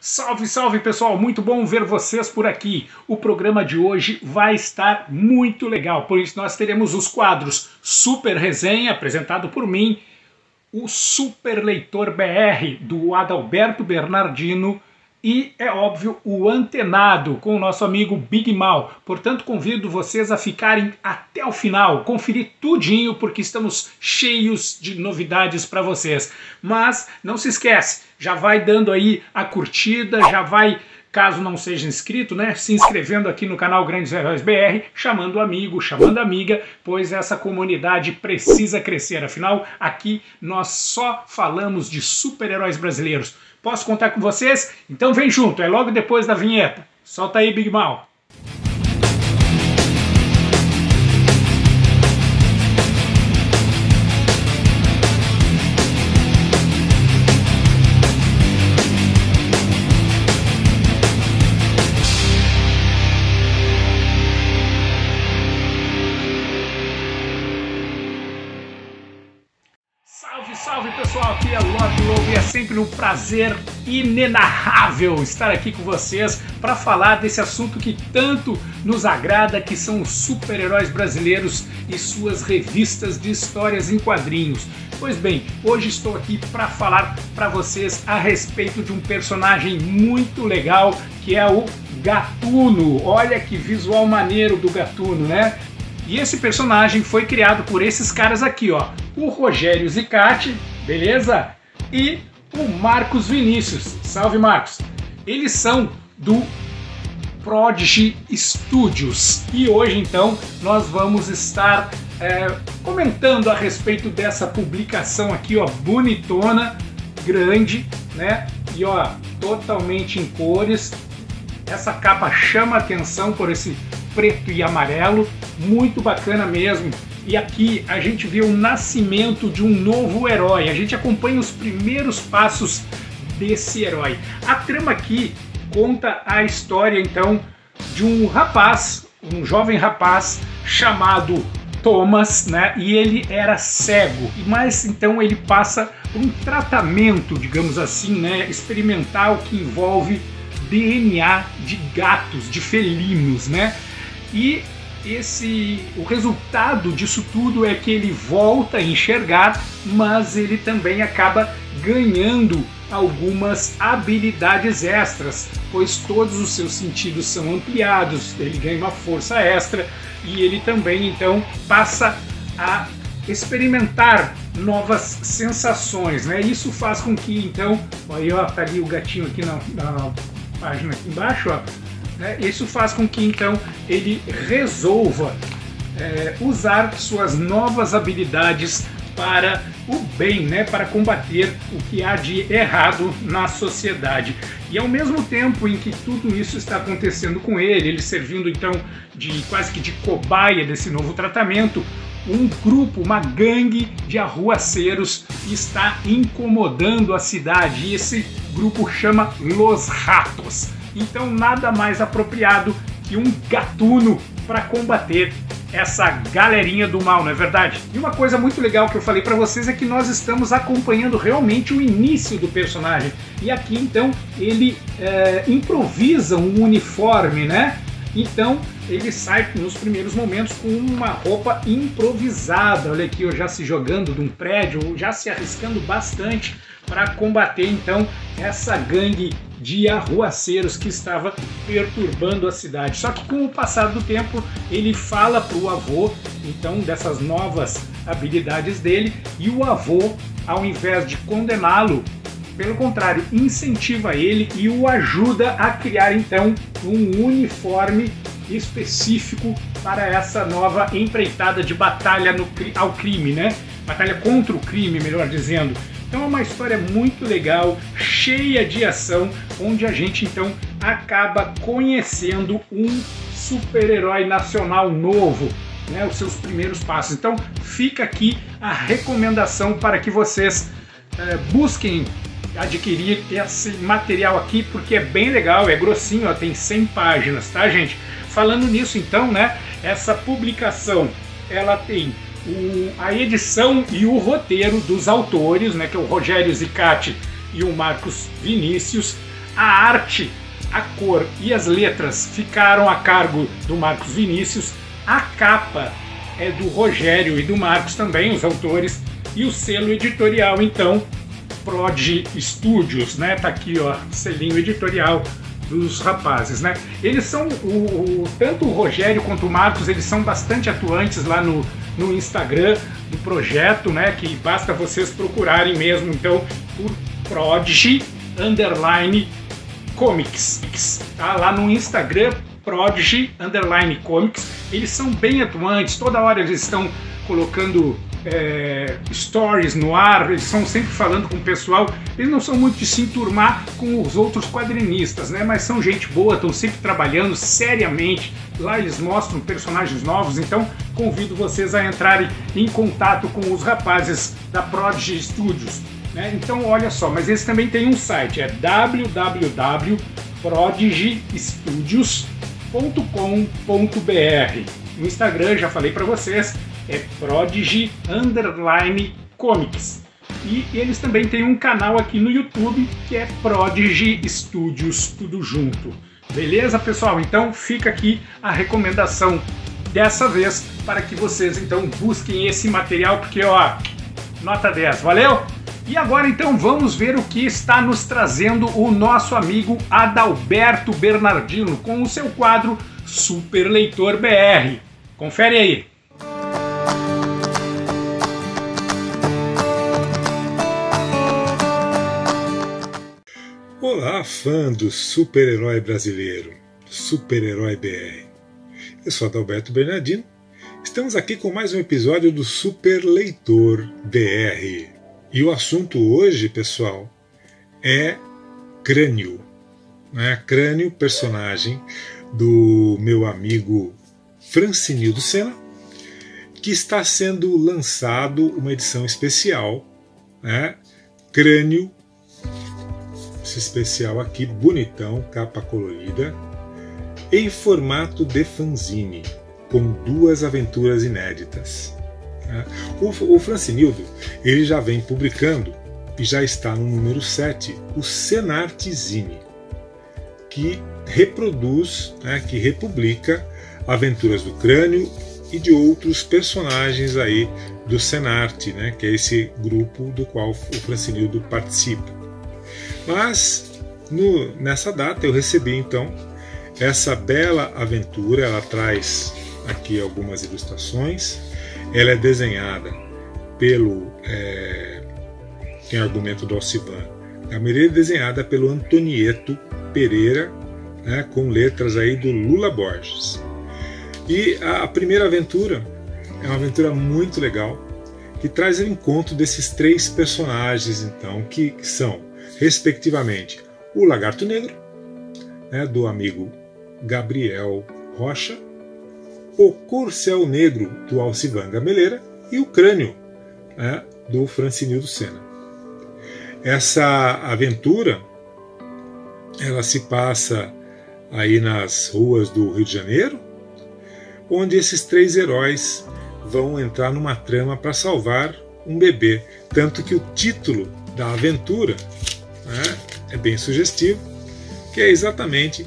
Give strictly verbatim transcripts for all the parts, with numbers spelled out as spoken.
Salve, salve pessoal, muito bom ver vocês por aqui. O programa de hoje vai estar muito legal, por isso nós teremos os quadros Super Resenha, apresentado por mim, o Superleitor B R, do Adalberto Bernardino, e, é óbvio, o Antenado, com o nosso amigo Bigmau. Portanto, convido vocês a ficarem até o final, conferir tudinho, porque estamos cheios de novidades para vocês. Mas não se esquece, já vai dando aí a curtida, já vai, caso não seja inscrito, né, se inscrevendo aqui no canal Grandes Heróis B R, chamando o amigo, chamando a amiga, pois essa comunidade precisa crescer. Afinal, aqui nós só falamos de super-heróis brasileiros. Posso contar com vocês? Então vem junto, é logo depois da vinheta. Solta aí, Bigmau. Sempre um prazer inenarrável estar aqui com vocês para falar desse assunto que tanto nos agrada, que são os super-heróis brasileiros e suas revistas de histórias em quadrinhos. Pois bem, hoje estou aqui para falar para vocês a respeito de um personagem muito legal, que é o Gatuno. Olha que visual maneiro do Gatuno, né? E esse personagem foi criado por esses caras aqui, ó, o Rogério Zicatti, beleza? E o Marcos Vinícius. Salve, Marcos! Eles são do Prodigy Studios e hoje então nós vamos estar é, comentando a respeito dessa publicação aqui, ó, bonitona, grande, né? E ó, totalmente em cores. Essa capa chama a atenção por esse preto e amarelo, muito bacana mesmo. E aqui a gente vê o nascimento de um novo herói, a gente acompanha os primeiros passos desse herói. A trama aqui conta a história então de um rapaz, um jovem rapaz chamado Thomas, né? E ele era cego, mas então ele passa por um tratamento, digamos assim, né? Experimental que envolve D N A de gatos, de felinos, né? E Esse, o resultado disso tudo é que ele volta a enxergar, mas ele também acaba ganhando algumas habilidades extras, pois todos os seus sentidos são ampliados, ele ganha uma força extra e ele também então passa a experimentar novas sensações, né? Isso faz com que então, aí ó, tá ali o gatinho aqui na, na página aqui embaixo, ó. Isso faz com que então ele resolva é, usar suas novas habilidades para o bem, né? Para combater o que há de errado na sociedade. E ao mesmo tempo em que tudo isso está acontecendo com ele, ele servindo então de quase que de cobaia desse novo tratamento, um grupo, uma gangue de arruaceiros está incomodando a cidade e esse grupo chama Los Ratos. Então nada mais apropriado que um gatuno para combater essa galerinha do mal, não é verdade? E uma coisa muito legal que eu falei para vocês é que nós estamos acompanhando realmente o início do personagem. E aqui então ele é, improvisa um uniforme, né? Então ele sai nos primeiros momentos com uma roupa improvisada. Olha aqui, ó, já se jogando de um prédio, já se arriscando bastante para combater então essa gangue de arruaceiros que estava perturbando a cidade. Só que com o passar do tempo ele fala para o avô então dessas novas habilidades dele e o avô, ao invés de condená-lo, pelo contrário, incentiva ele e o ajuda a criar então um uniforme específico para essa nova empreitada de batalha no, ao crime, né? Batalha contra o crime, melhor dizendo. Então é uma história muito legal, cheia de ação, onde a gente então acaba conhecendo um super-herói nacional novo, né, os seus primeiros passos. Então fica aqui a recomendação para que vocês é, busquem adquirir esse material aqui, porque é bem legal, é grossinho, ó, tem cem páginas, tá, gente? Falando nisso então, né, essa publicação, ela tem O, a edição e o roteiro dos autores, né, que é o Rogério Zicatti e o Marcos Vinícius. A arte, a cor e as letras ficaram a cargo do Marcos Vinícius, a capa é do Rogério e do Marcos também, os autores, e o selo editorial, então, Prodigy Studios, né? Tá aqui, ó, selinho editorial dos rapazes, né? Eles são, o, o, tanto o Rogério quanto o Marcos, eles são bastante atuantes lá no, no Instagram do projeto, né? Que basta vocês procurarem mesmo, então, por Prodigy Underline Comics, tá? Lá no Instagram, Prodigy Underline Comics. Eles são bem atuantes, toda hora eles estão colocando É, stories no ar, eles são sempre falando com o pessoal, eles não são muito de se enturmar com os outros quadrinistas, né? Mas são gente boa, estão sempre trabalhando seriamente, lá eles mostram personagens novos, então convido vocês a entrarem em contato com os rapazes da Prodigy Studios, né? Então olha só, mas eles também têm um site, é w w w ponto prodigy studios ponto com ponto b r. No Instagram, já falei para vocês, é Prodigy Underline Comics. E eles também têm um canal aqui no YouTube que é Prodigy Studios, tudo junto. Beleza, pessoal? Então fica aqui a recomendação dessa vez para que vocês então busquem esse material, porque ó, nota dez, valeu? E agora então vamos ver o que está nos trazendo o nosso amigo Adalberto Bernardino com o seu quadro Superleitor B R. Confere aí! Olá, fã do super-herói brasileiro, Super-Herói B R. Eu sou Adalberto Bernardino. Estamos aqui com mais um episódio do Superleitor B R. E o assunto hoje, pessoal, é Crânio. Né? Crânio, personagem do meu amigo Francinildo Senna, que está sendo lançado uma edição especial, né? Crânio, esse especial aqui, bonitão, capa colorida, em formato de fanzine, com duas aventuras inéditas. O, o Francinildo, ele já vem publicando, e já está no número sete, o Senartzine, que reproduz, né, que republica aventuras do Crânio e de outros personagens aí do Senarte, né, que é esse grupo do qual o Francinildo participa. Mas no, nessa data eu recebi então essa bela aventura. Ela traz aqui algumas ilustrações. Ela é desenhada pelo é, tem argumento do Alciban, a maioria desenhada pelo Antonieto Pereira, né, com letras aí do Lula Borges. E a, a primeira aventura é uma aventura muito legal, que traz o encontro desses três personagens então, que, que são respectivamente o Lagarto Negro, né, do amigo Gabriel Rocha, o Corcel Negro do Alcivan Gameleira e o Crânio, né, do Francinildo Senna. Essa aventura ela se passa aí nas ruas do Rio de Janeiro, onde esses três heróis vão entrar numa trama para salvar um bebê, tanto que o título da aventura, né, é bem sugestivo, que é exatamente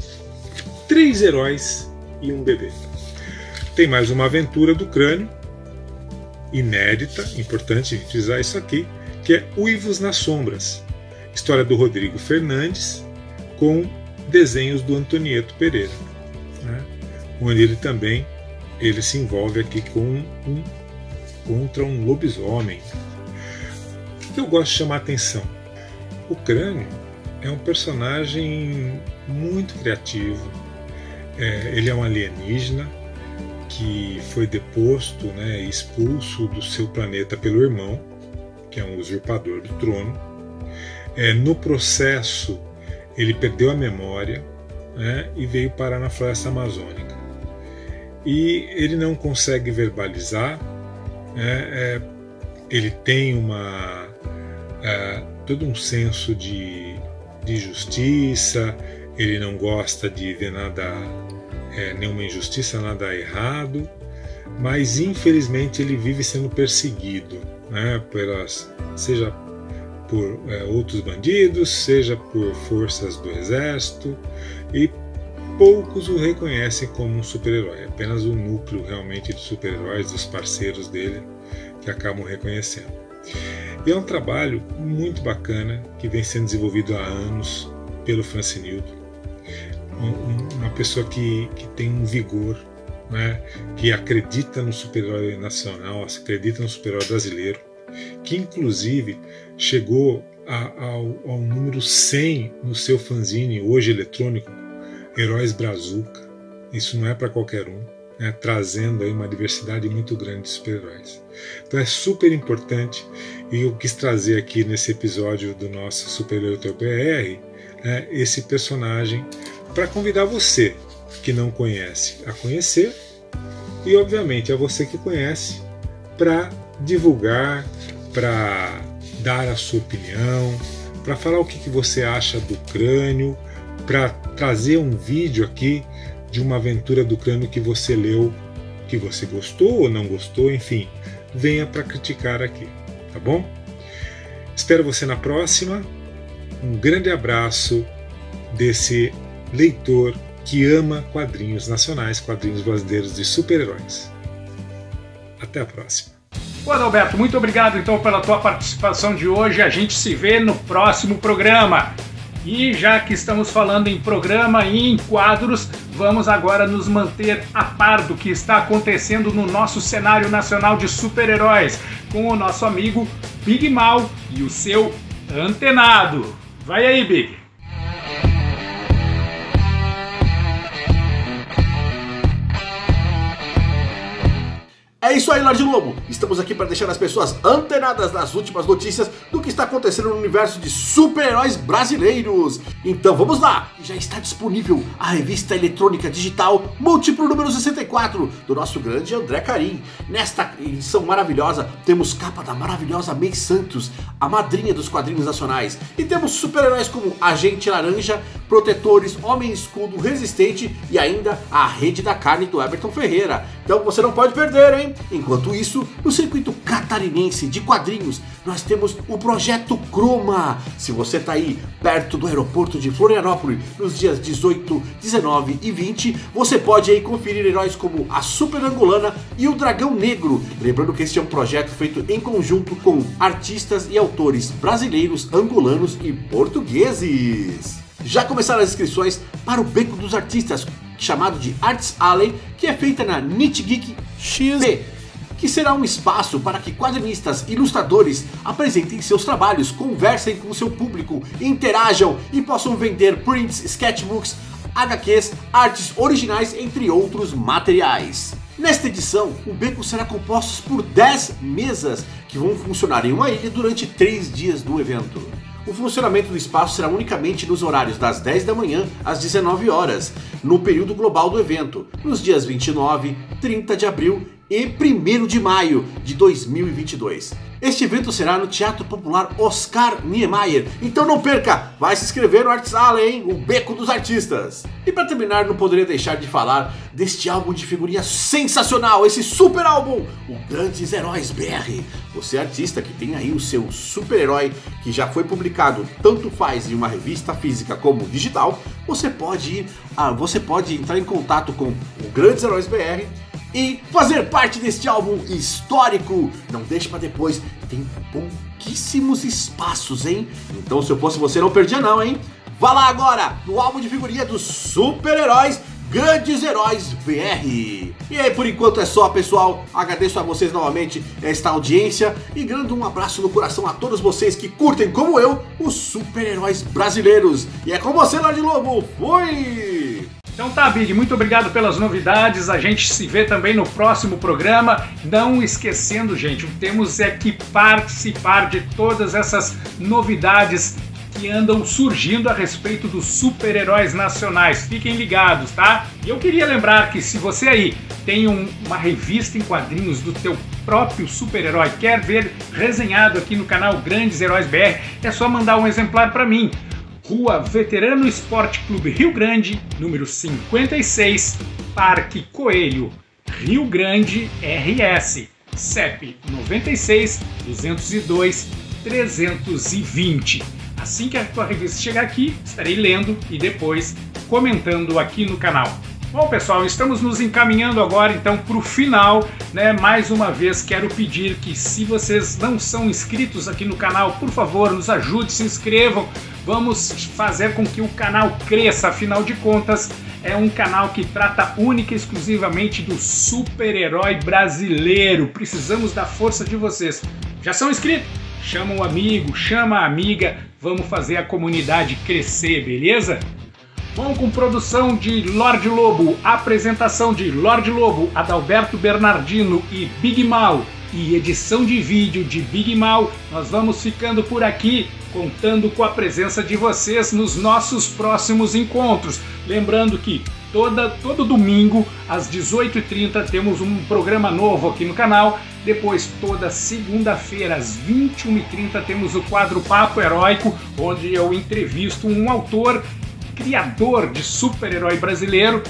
Três Heróis e um Bebê. Tem mais uma aventura do Crânio, inédita, importante frisar isso aqui, que é Uivos nas Sombras, história do Rodrigo Fernandes, com desenhos do Antonieto Pereira, né, onde ele também ele se envolve aqui com um, contra um lobisomem. O que eu gosto de chamar a atenção? O Crânio é um personagem muito criativo, é, ele é um alienígena que foi deposto, né, expulso do seu planeta pelo irmão, que é um usurpador do trono. É, no processo ele perdeu a memória, né, e veio parar na floresta amazônica. E ele não consegue verbalizar, né, é, ele tem uma, é, todo um senso de, de justiça, ele não gosta de ver nada, é, nenhuma injustiça, nada errado, mas infelizmente ele vive sendo perseguido, né, pelas, seja por é, outros bandidos, seja por forças do exército, e poucos o reconhecem como um super-herói, apenas um núcleo realmente de super-heróis, dos parceiros dele, que acabam reconhecendo. E é um trabalho muito bacana que vem sendo desenvolvido há anos pelo Francinildo, um, uma pessoa que, que tem um vigor, né, que acredita no super-herói nacional, acredita no super-herói brasileiro, que inclusive chegou a, ao, ao número cem no seu fanzine, hoje eletrônico, Heróis Brazuca. Isso não é para qualquer um, né, trazendo aí uma diversidade muito grande de super-heróis. Então é super importante, e eu quis trazer aqui nesse episódio do nosso Superleitor B R, né, esse personagem, para convidar você que não conhece a conhecer, e obviamente a você que conhece para divulgar, para dar a sua opinião, para falar o que, que você acha do Crânio, para trazer um vídeo aqui de uma aventura do Crânio que você leu, que você gostou ou não gostou, enfim, venha para criticar aqui, tá bom? Espero você na próxima. Um grande abraço desse leitor que ama quadrinhos nacionais, quadrinhos brasileiros de super-heróis. Até a próxima. Ô Adalberto, muito obrigado então pela tua participação de hoje. A gente se vê no próximo programa. E já que estamos falando em programa e em quadros, vamos agora nos manter a par do que está acontecendo no nosso cenário nacional de super-heróis, com o nosso amigo Bigmau e o seu Antenado. Vai aí, Big! É isso aí, Lorde Lobo! Estamos aqui para deixar as pessoas antenadas nas últimas notícias do que está acontecendo no universo de super-heróis brasileiros. Então vamos lá! Já está disponível a revista eletrônica digital múltiplo número sessenta e quatro do nosso grande André Carim. Nesta edição maravilhosa temos capa da maravilhosa Mei Santos, a madrinha dos quadrinhos nacionais. E temos super-heróis como Agente Laranja, Protetores, Homem Escudo, Resistente e ainda a Rede da Carne do Everton Ferreira. Então você não pode perder, hein? Enquanto isso, no circuito catarinense de quadrinhos, nós temos o Projeto Chroma. Se você está aí perto do aeroporto de Florianópolis, nos dias dezoito, dezenove e vinte, você pode aí conferir heróis como a Super Angolana e o Dragão Negro. Lembrando que este é um projeto feito em conjunto com artistas e autores brasileiros, angolanos e portugueses. Já começaram as inscrições para o Beco dos Artistas, chamado de Arts Alley, que é feita na NitGeek X P, que será um espaço para que quadrinistas e ilustradores apresentem seus trabalhos, conversem com seu público, interajam e possam vender prints, sketchbooks, H Qs, artes originais, entre outros materiais. Nesta edição, o Beco será composto por dez mesas, que vão funcionar em uma ilha durante três dias do evento. O funcionamento do espaço será unicamente nos horários das dez da manhã às dezenove horas, no período global do evento, nos dias vinte e nove, trinta de abril e primeiro de maio de dois mil e vinte e dois. Este evento será no Teatro Popular Oscar Niemeyer, então não perca, vai se inscrever no Arts Alley, hein? O Beco dos Artistas. E para terminar, não poderia deixar de falar deste álbum de figurinha sensacional, esse super álbum, o Grandes Heróis B R. Você artista que tem aí o seu super-herói, que já foi publicado, tanto faz em uma revista física como digital, você pode ir, ah, você pode entrar em contato com o Grandes Heróis B R e fazer parte deste álbum histórico. Não deixe para depois, tem pouquíssimos espaços, hein? Então, se eu fosse você, não perdia não, hein? Vá lá agora, no álbum de figurinha dos super-heróis, Grandes Heróis B R. E aí, por enquanto é só, pessoal. Agradeço a vocês novamente esta audiência e grande um abraço no coração a todos vocês que curtem, como eu, os super-heróis brasileiros. E é com você, Lorde Lobo. Fui! Então tá, Big, muito obrigado pelas novidades, a gente se vê também no próximo programa. Não esquecendo, gente, temos é que participar de todas essas novidades que andam surgindo a respeito dos super-heróis nacionais. Fiquem ligados, tá? E eu queria lembrar que se você aí tem um, uma revista em quadrinhos do teu próprio super-herói, quer ver resenhado aqui no canal Grandes Heróis B R, é só mandar um exemplar para mim. Rua Veterano Esporte Clube Rio Grande, número cinquenta e seis, Parque Coelho, Rio Grande R S, CEP nove seis, dois zero dois trezentos e vinte. Assim que a tua revista chegar aqui, estarei lendo e depois comentando aqui no canal. Bom, pessoal, estamos nos encaminhando agora então para o final, né? Mais uma vez quero pedir que, se vocês não são inscritos aqui no canal, por favor, nos ajude, se inscrevam. Vamos fazer com que o canal cresça, afinal de contas, é um canal que trata única e exclusivamente do super-herói brasileiro. Precisamos da força de vocês. Já são inscritos? Chama o amigo, chama a amiga, vamos fazer a comunidade crescer, beleza? Bom, com produção de Lorde Lobo, apresentação de Lorde Lobo, Adalberto Bernardino e Bigmau, e edição de vídeo de Bigmau, nós vamos ficando por aqui, contando com a presença de vocês nos nossos próximos encontros. Lembrando que toda, todo domingo, às dezoito e trinta, temos um programa novo aqui no canal. Depois, toda segunda-feira, às vinte e uma e trinta, temos o quadro Papo Heróico, onde eu entrevisto um autor criador de super-herói brasileiro.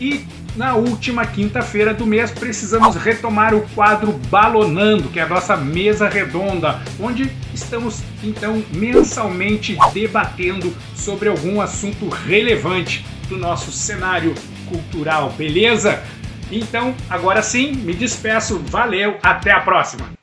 E na última quinta-feira do mês precisamos retomar o quadro Balonando, que é a nossa mesa redonda, onde estamos então mensalmente debatendo sobre algum assunto relevante do nosso cenário cultural, beleza? Então, agora sim, me despeço, valeu, até a próxima!